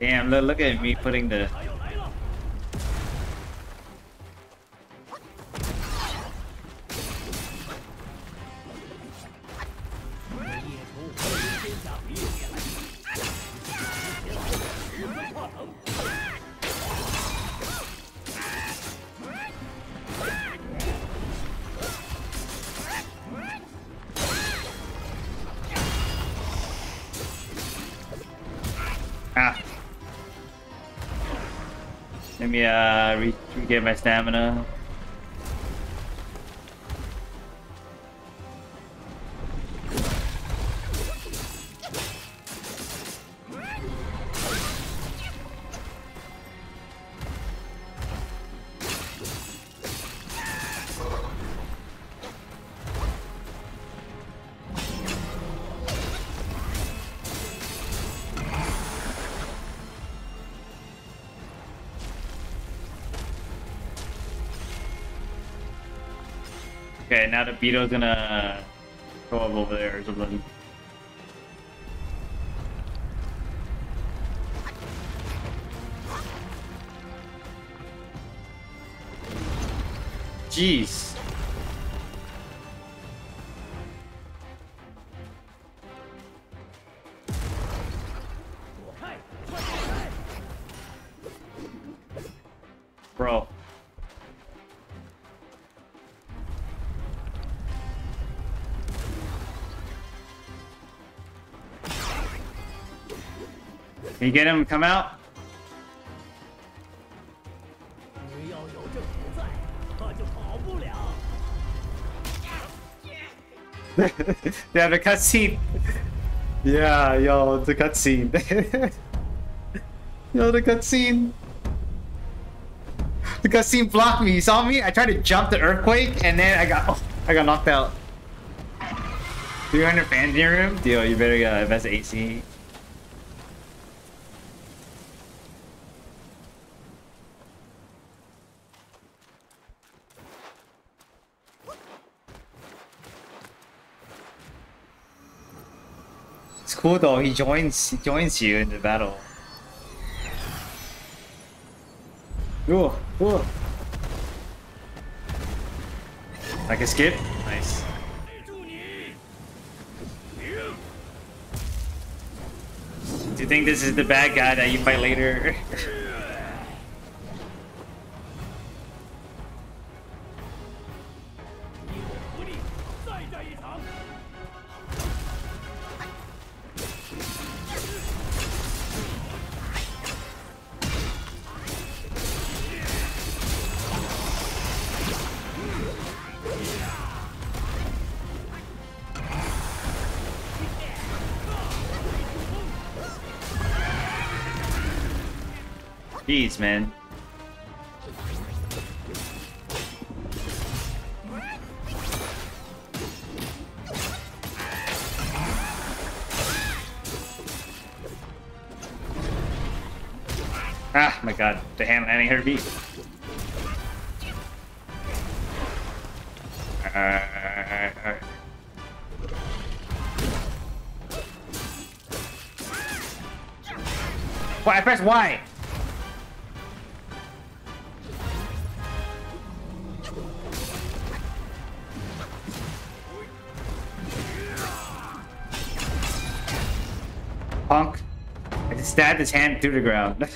Damn, look at me putting the... Let me regain my stamina. Okay, now the Beetle's gonna go up over there or something. Jeez. Bro. Can you get him to come out? Yeah, the cutscene. Yeah, yo, the cutscene. Yo, the cutscene. The cutscene blocked me. You saw me? I tried to jump the earthquake, and then I got knocked out. 300 fans in your room? Yo, you better invest in AC. It's cool though, he joins you in the battle. Ooh, ooh. I can skip? Nice. Do you think this is the bad guy that you fight later? Jeez, man. Ah, my God, the hand landing her beat. Why I press Y? Punk. I just stabbed his hand through the ground.